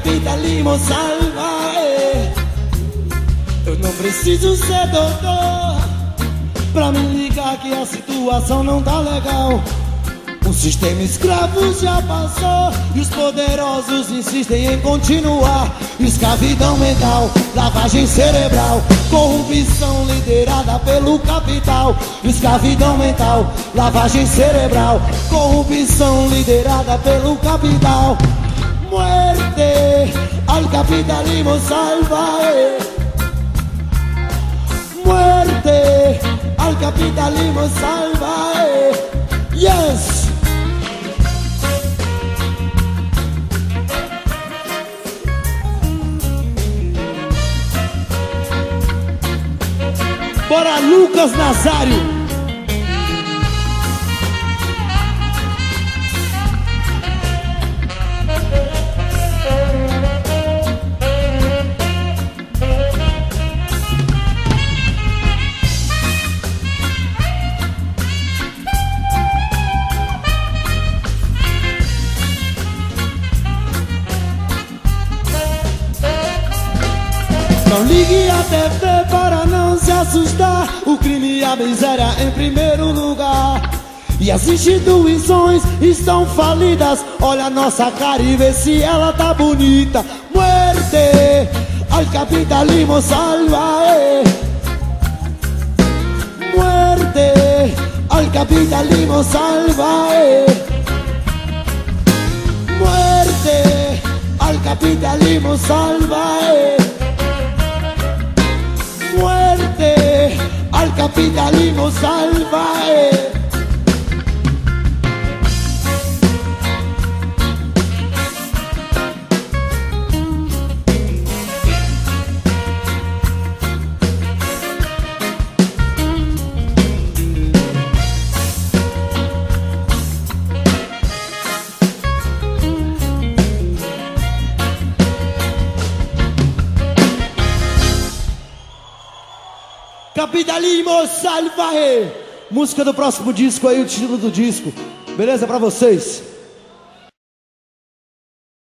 capitalismo salvaje. Eu não preciso ser doutor pra me ligar que a situação não tá legal. O sistema escravo já passou e os poderosos insistem em continuar. Escravidão mental, lavagem cerebral, corrupção liderada pelo capital. Escravidão mental, lavagem cerebral, corrupção liderada pelo capital. Muerte al capitalismo salvaje. Muerte al capitalismo salvaje. Yes! Bora, Lucas Nazário. Não ligue a TV para não se assustar. O crime e a miséria em primeiro lugar. E as instituições estão falidas. Olha a nossa cara e vê se ela tá bonita. Muerte al capitalismo salvaje. Muerte al capitalismo salvaje. Muerte al capitalismo salvaje. Muerte al capitalismo salvaje. Capitalismo Salvaje. Música do próximo disco aí, o título do disco. Beleza pra vocês?